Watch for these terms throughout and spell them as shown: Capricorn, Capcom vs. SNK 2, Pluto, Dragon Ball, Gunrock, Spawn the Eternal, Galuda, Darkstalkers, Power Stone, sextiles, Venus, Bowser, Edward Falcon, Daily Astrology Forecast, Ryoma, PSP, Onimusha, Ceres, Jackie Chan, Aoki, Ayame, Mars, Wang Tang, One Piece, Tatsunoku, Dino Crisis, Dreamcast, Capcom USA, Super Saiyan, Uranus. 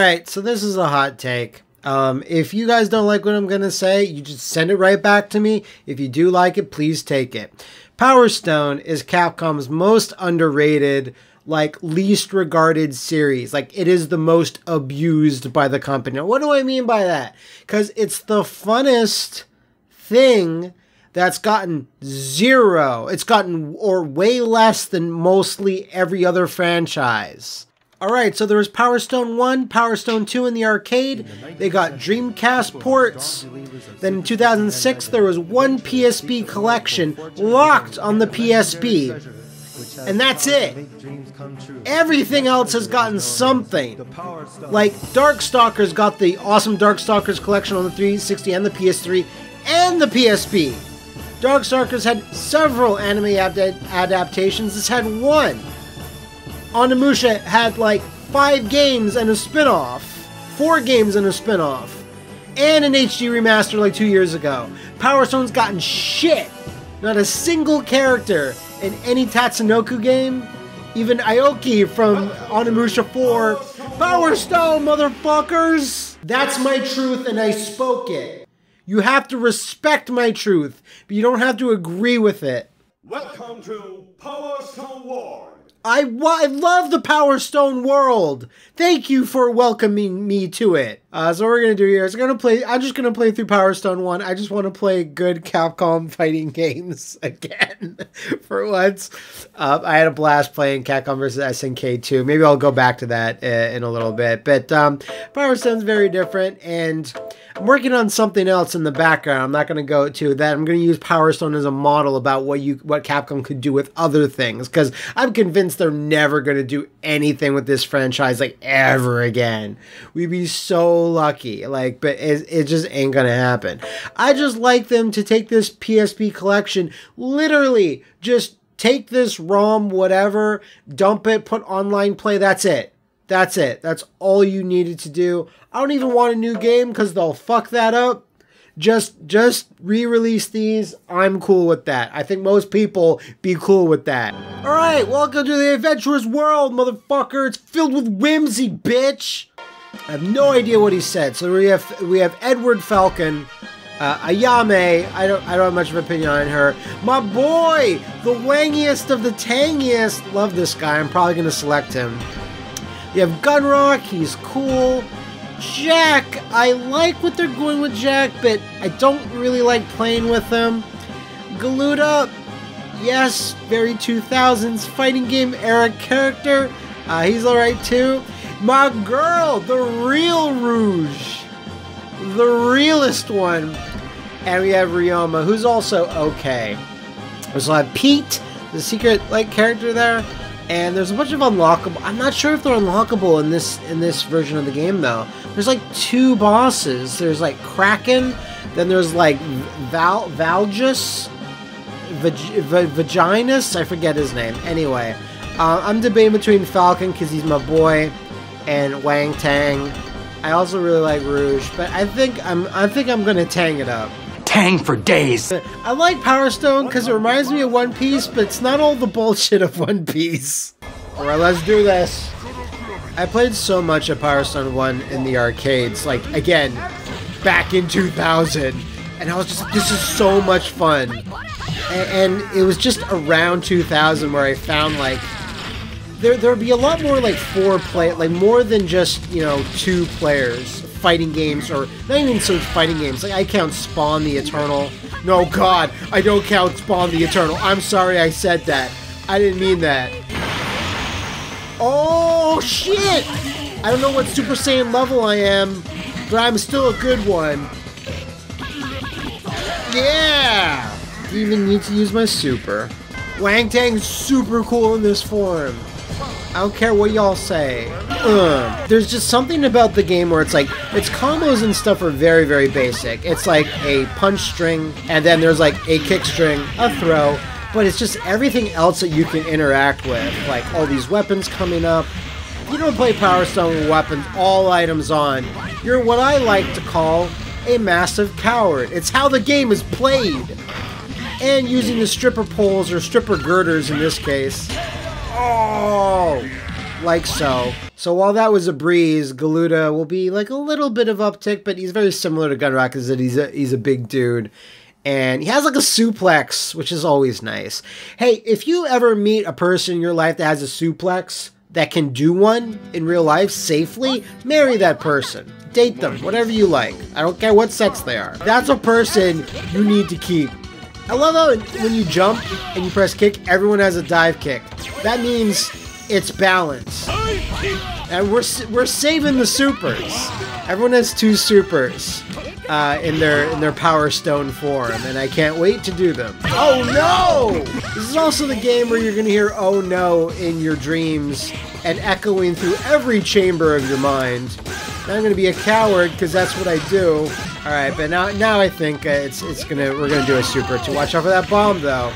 Alright, so this is a hot take. If you guys don't like what I'm going to say, you just send it right back to me. If you do like it, please take it. Power Stone is Capcom's most underrated, like, least regarded series. Like, it is the most abused by the company. Now, what do I mean by that? Because it's the funnest thing that's gotten zero. It's gotten, or way less than mostly every other franchise. Alright, so there was Power Stone 1, Power Stone 2 in the arcade, they got Dreamcast ports, then in 2006 there was one PSP collection locked on the PSP, and that's it. Everything else has gotten something. Like, Darkstalkers got the awesome Darkstalkers collection on the 360 and the PS3 and the PSP. Darkstalkers had several anime adaptations, this had one. Onimusha had like 5 games and a spin-off, 4 games and a spin-off, and an HD remaster like 2 years ago. Power Stone's gotten shit. Not a single character in any Tatsunoku game. Even Aoki from Onimusha 4. Power Stone, motherfuckers! That's my truth and I spoke it. You have to respect my truth, but you don't have to agree with it. Welcome to Power Stone War. I love the Power Stone world. Thank you for welcoming me to it. So what we're gonna do here is I'm just gonna play through Power Stone 1. I just want to play good Capcom fighting games again for once. I had a blast playing Capcom vs. SNK 2. Maybe I'll go back to that in a little bit. But Power Stone's very different, and I'm working on something else in the background. I'm not gonna go to that. I'm gonna use Power Stone as a model about what Capcom could do with other things, because I'm convinced they're never going to do anything with this franchise like ever again. We'd be so lucky, like, but it just ain't gonna happen. I just like them to take this PSP collection, literally just take this ROM, whatever, dump it, put online play, that's it. That's it. That's all you needed to do. I don't even want a new game because they'll fuck that up. Just re-release these. I'm cool with that. I think most people be cool with that. Alright, welcome to the adventurous world, motherfucker. It's filled with whimsy, bitch. I have no idea what he said. So we have Edward Falcon, Ayame. I don't have much of an opinion on her. My boy, the wangiest of the tangiest. Love this guy. I'm probably gonna select him. You have Gunrock, he's cool. Jack, I like what they're going with Jack, but I don't really like playing with them. Galuda, yes, very 2000s fighting game era character. He's alright too. My girl, the real Rouge, the realest one. And we have Ryoma, who's also okay. There's a lot of Pete, the secret like character there. And there's a bunch of unlockable. I'm not sure if they're unlockable in this version of the game though. There's like 2 bosses. There's like Kraken, then there's like Vaginus. I forget his name. Anyway, I'm debating between Falcon because he's my boy, and Wang Tang. I also really like Rouge, but I think I'm gonna Tang it up. Tang for days. I like Power Stone because it reminds me of One Piece, but it's not all the bullshit of One Piece. Alright, let's do this. I played so much of Power Stone 1 in the arcades, like, again, back in 2000. And I was just like, this is so much fun. And it was just around 2000 where I found, like, there'd be a lot more, like, 4-player, like, more than just, you know, 2 players. Fighting games, or not even so fighting games. Like, I count Spawn the Eternal. No, God, I don't count Spawn the Eternal. I'm sorry I said that. I didn't mean that. Oh, shit! I don't know what Super Saiyan level I am, but I'm still a good one. Yeah! I even need to use my super. Wang Tang's super cool in this form. I don't care what y'all say. There's just something about the game where it's like, its combos and stuff are very, very basic. It's like a punch string, and then there's like a kick string, a throw, but it's just everything else that you can interact with. Like all these weapons coming up. You don't play Power Stone with weapons, all items on. You're what I like to call a massive coward. It's how the game is played. And using the stripper poles or stripper girders in this case. Oh, like so. So while that was a breeze, Galuda will be like a little bit of uptick, but he's very similar to Gunrock is that he's a big dude. And he has like a suplex, which is always nice. Hey, if you ever meet a person in your life that has a suplex, that can do one in real life safely, marry that person. Date them, whatever you like. I don't care what sex they are. That's a person you need to keep. I love how when you jump and you press kick, everyone has a dive kick. That means it's balance. And we're saving the supers. Everyone has two supers in their Power Stone form, and I can't wait to do them. Oh no! This is also the game where you're gonna hear "oh no" in your dreams and echoing through every chamber of your mind. And I'm gonna be a coward because that's what I do. All right, but now I think we're gonna do a super to watch out for that bomb though.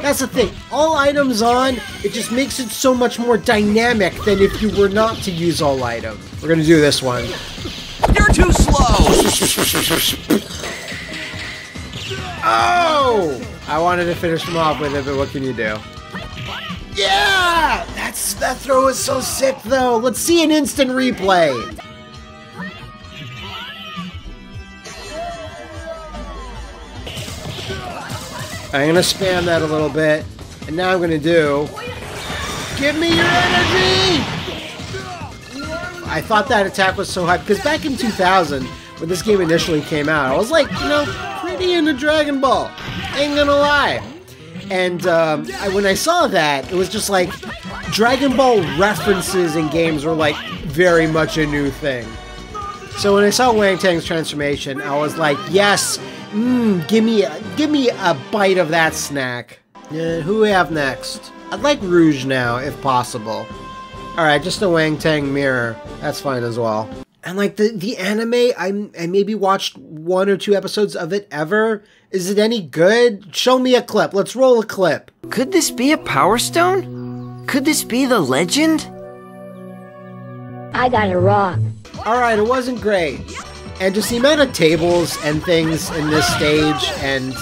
That's the thing. All items on, it just makes it so much more dynamic than if you were not to use all item. We're gonna do this one. You're too slow! Oh! I wanted to finish him off with it, but what can you do? Yeah! That throw is so sick, though! Let's see an instant replay! I'm gonna spam that a little bit, and now I'm gonna do... Give me your energy! I thought that attack was so hype, because back in 2000, when this game initially came out, I was like, you know, pretty into Dragon Ball. Ain't gonna lie. And when I saw that, it was just like, Dragon Ball references in games were like, very much a new thing. So when I saw Wang Tang's transformation, I was like, yes, give me a bite of that snack. Who we have next? I'd like Rouge now, if possible. Alright, just a Wang Tang mirror. That's fine as well. And like the anime, I maybe watched 1 or 2 episodes of it ever. Is it any good? Show me a clip. Let's roll a clip. Could this be a Power Stone? Could this be the legend? I got it wrong. Alright, it wasn't great. And just the amount of tables and things in this stage and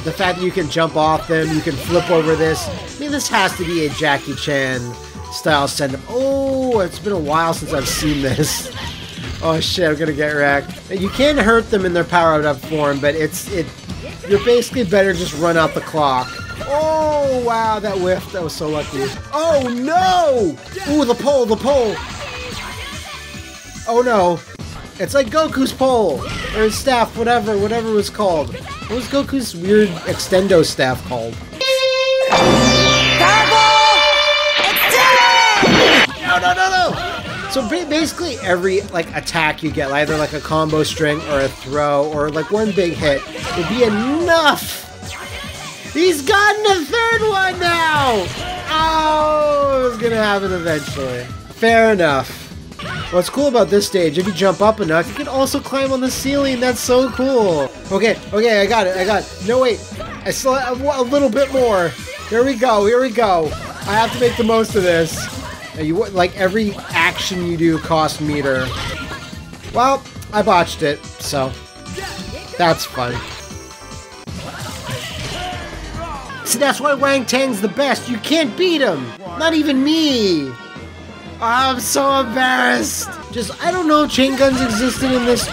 the fact that you can jump off them, you can flip over this. I mean, this has to be a Jackie Chan style send-up. Oh, it's been a while since I've seen this. Oh shit, I'm gonna get wrecked. You can hurt them in their powered-up form, but you're basically better just run out the clock. Oh wow, that whiff, that was so lucky. Oh no! Ooh, the pole! Oh no. It's like Goku's pole! Or his staff, whatever it was called. What was Goku's weird extendo staff called? No! So basically every like attack you get, either like a combo string or a throw or like one big hit, would be enough! He's gotten a third one now! Oh, it was gonna happen eventually. Fair enough. What's cool about this stage, if you jump up enough, you can also climb on the ceiling, that's so cool! Okay, I got it. No wait, I still have a little bit more. Here we go. I have to make the most of this. Like, every action you do costs meter. Well, I botched it, so that's fun. See, that's why Wang Tang's the best. You can't beat him. Not even me. Oh, I'm so embarrassed. I don't know if chain guns existed in this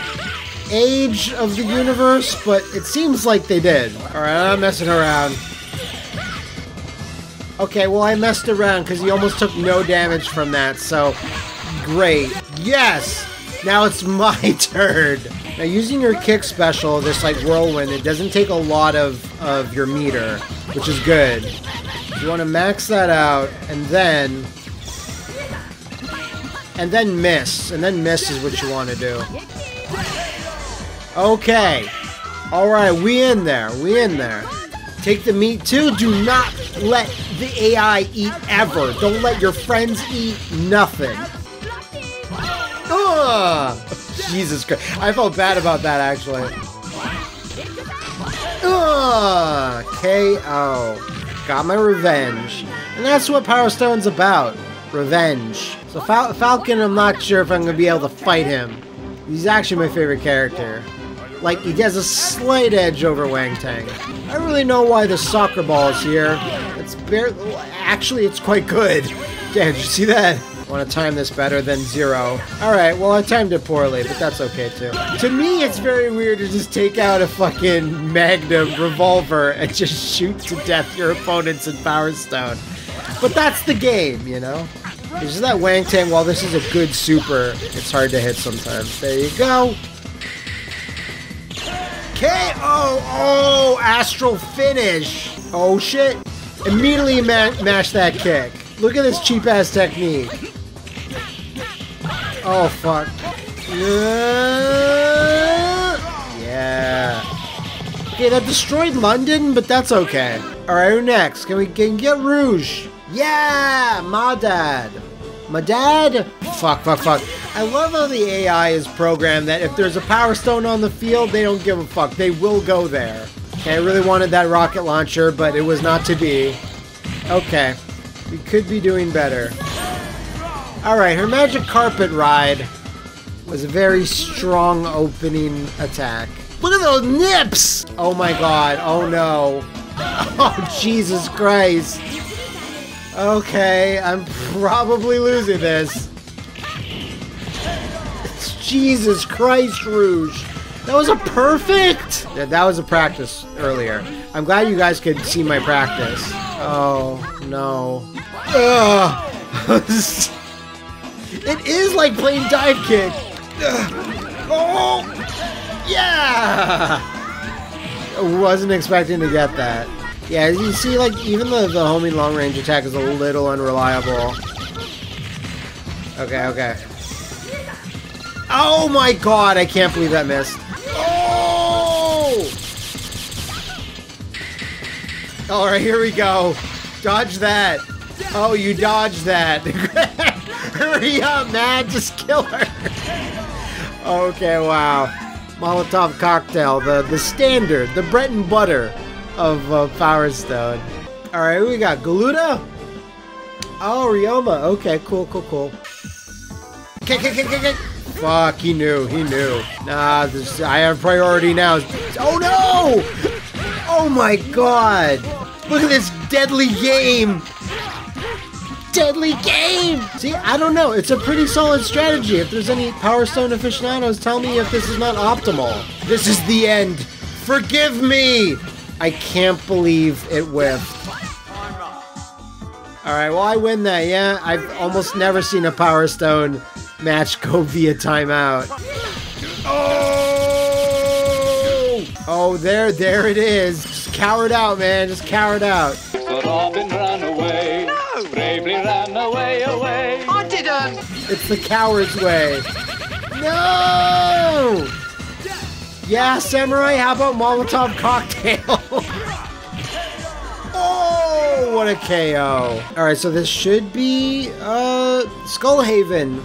age of the universe, but it seems like they did. All right, I'm messing around. Okay, well I messed around because he almost took no damage from that, so great. Yes! Now it's my turn! Now using your kick special, this like whirlwind, it doesn't take a lot of your meter, which is good. You want to max that out, and then miss. And then miss is what you want to do. Okay. Alright, we in there. Take the meat too. Do not let the AI eat ever. Don't let your friends eat nothing. Ugh. Jesus Christ. I felt bad about that actually. Ugh. KO. Got my revenge. And that's what Power Stone's about. Revenge. So Falcon, I'm not sure if I'm going to be able to fight him. He's actually my favorite character. Like, he has a slight edge over Wang Tang. I don't really know why the soccer ball is here. Actually, it's quite good. Yeah, did you see that? Want to time this better than 0. Alright, well I timed it poorly, but that's okay too. To me, it's very weird to just take out a fucking Magnum revolver and just shoot to death your opponents in Power Stone. But that's the game, you know? It's just that Wang Tang, while this is a good super, it's hard to hit sometimes. There you go! K.O. Oh, astral finish! Oh shit! Immediately mash that kick. Look at this cheap-ass technique. Oh, fuck. Yeah. Okay, that destroyed London, but that's okay. Alright, who next? Can we get Rouge? Yeah! My dad. My dad? Fuck, fuck, fuck. I love how the AI is programmed that if there's a Power Stone on the field, they don't give a fuck. They will go there. Okay, I really wanted that rocket launcher, but it was not to be. Okay. We could be doing better. Alright, her magic carpet ride was a very strong opening attack. Look at those nips! Oh my god, oh no. Oh, Jesus Christ. Okay, I'm probably losing this. Jesus Christ, Rouge. That was a perfect! Yeah, that was a practice earlier. I'm glad you guys could see my practice. Oh, no. Ugh. It is like playing dive kick. Ugh. Oh! Yeah! I wasn't expecting to get that. Yeah, as you see, like, even the homing long range attack is a little unreliable. Okay, okay. Oh my god, I can't believe that missed. Alright, here we go. Dodge that. Oh, you dodged that. Hurry up, man. Just kill her. Okay, wow. Molotov cocktail. The standard. The bread and butter of Power Stone. Alright, we got Galuda. Oh, Ryoma. Okay, cool, cool, cool. Kick, kick, kick, kick, kick. Fuck, he knew. He knew. Nah, I have priority now. Oh, no! Oh my god! Look at this deadly game! Deadly game! See, I don't know. It's a pretty solid strategy. If there's any Power Stone aficionados, tell me if this is not optimal. This is the end. Forgive me! I can't believe it whiffed. Alright, well I win that, yeah? I've almost never seen a Power Stone match go via timeout. Oh! Oh, there it is. Just cowered out, man. Just cowered out. So Robin ran away. No! Bravely ran away. I didn't. It's the coward's way. No! Yeah, Samurai, how about Molotov cocktail? Oh, what a KO. All right, so this should be Skullhaven.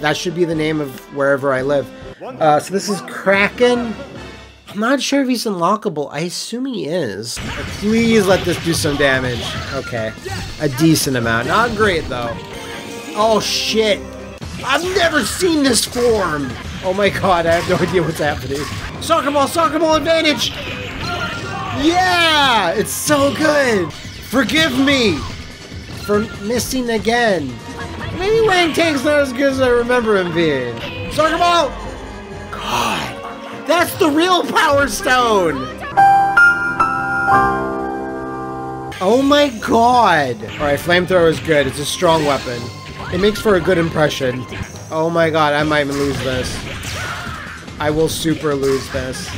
That should be the name of wherever I live. So this is Kraken. I'm not sure if he's unlockable. I assume he is. Please let this do some damage. Okay. A decent amount. Not great, though. Oh, shit. I've never seen this form. Oh, my God. I have no idea what's happening. Soccer ball advantage. Yeah. It's so good. Forgive me for missing again. Maybe Wang Tang's not as good as I remember him being. Soccer ball. God. That's the real Power Stone! Oh my god! Alright, flamethrower is good. It's a strong weapon. It makes for a good impression. Oh my god, I might even lose this. I will super lose this.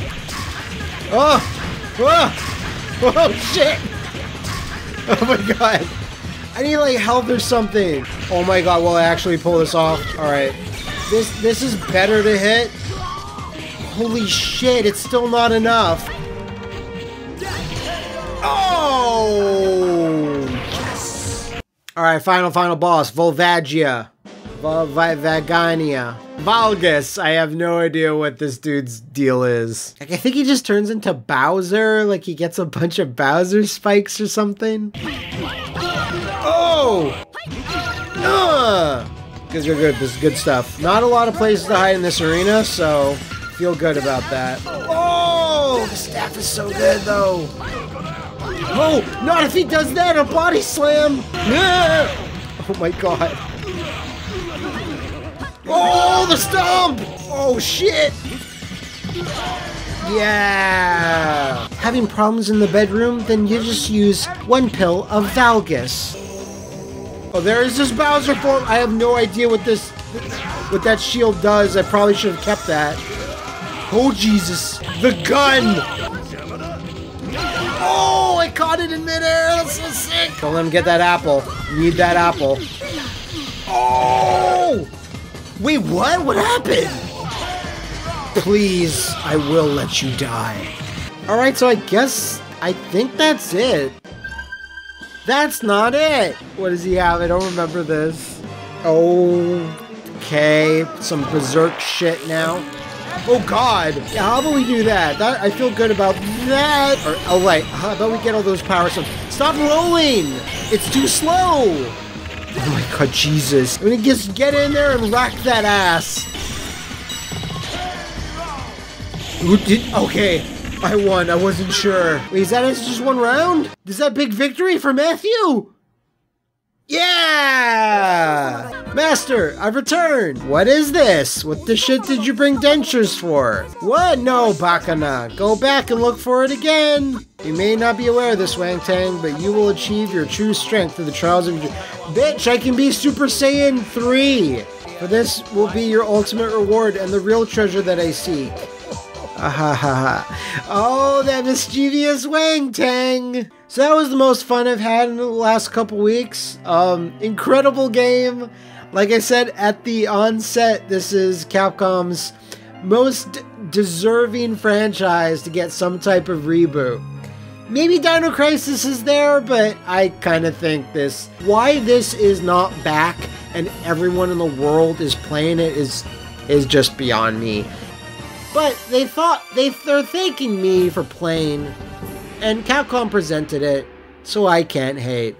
Oh! Oh! Oh shit! Oh my god! I need like help or something! Oh my god, will I actually pull this off? Alright. This is better to hit. Holy shit, it's still not enough. Oh! Yes! Alright, final boss. Volvagia. Vagania. Valgus. I have no idea what this dude's deal is. Like, I think he just turns into Bowser. Like, he gets a bunch of Bowser spikes or something. Oh! Because you're good. This is good stuff. Not a lot of places to hide in this arena, so... feel good about that. Oh, the staff is so good though. Oh, not if he does that, a body slam. Ah! Oh my god. Oh, the stomp! Oh, shit! Yeah! Having problems in the bedroom? Then you just use one pill of Valgus. Oh, there is this Bowser form! I have no idea what this... what that shield does. I probably should have kept that. Oh, Jesus! The gun! Oh, I caught it in midair. That's so sick. Don't let him get that apple. Need that apple. Oh! Wait, what? What happened? Please, I will let you die. Alright, so I guess... I think that's it. That's not it! What does he have? I don't remember this. Okay. Some berserk shit now. Oh god! Yeah, how about we do that? I feel good about that! Or, oh wait, how about we get all those powers up? Stop rolling! It's too slow! Oh my god, Jesus. I mean, just get in there and rock that ass! Okay, I won, I wasn't sure. Wait, is that just one round? Is that big victory for Matthew? Yeah! Master, I've returned! What is this? What the shit did you bring dentures for? What? No, Bakana. Go back and look for it again! You may not be aware of this, Wang Tang, but you will achieve your true strength through the trials of your... Bitch, I can be Super Saiyan 3! For this will be your ultimate reward and the real treasure that I seek. Ahahaha. Oh, that mischievous Wang Tang! So that was the most fun I've had in the last couple weeks. Incredible game. Like I said at the onset, this is Capcom's most deserving franchise to get some type of reboot. Maybe Dino Crisis is there, but I kind of think this... Why this is not back and everyone in the world is playing it is just beyond me. But they thought... they're thanking me for playing... and Capcom presented it, so I can't hate.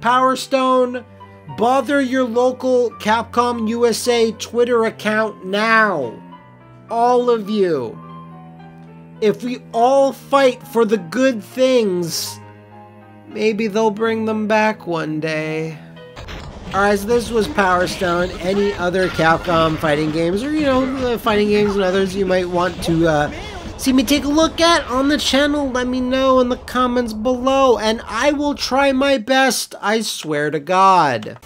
Power Stone, bother your local Capcom USA Twitter account now. All of you. If we all fight for the good things, maybe they'll bring them back one day. Alright, so this was Power Stone. Any other Capcom fighting games, or you know, the fighting games and others you might want to, see me take a look at on the channel, let me know in the comments below, and I will try my best, I swear to God.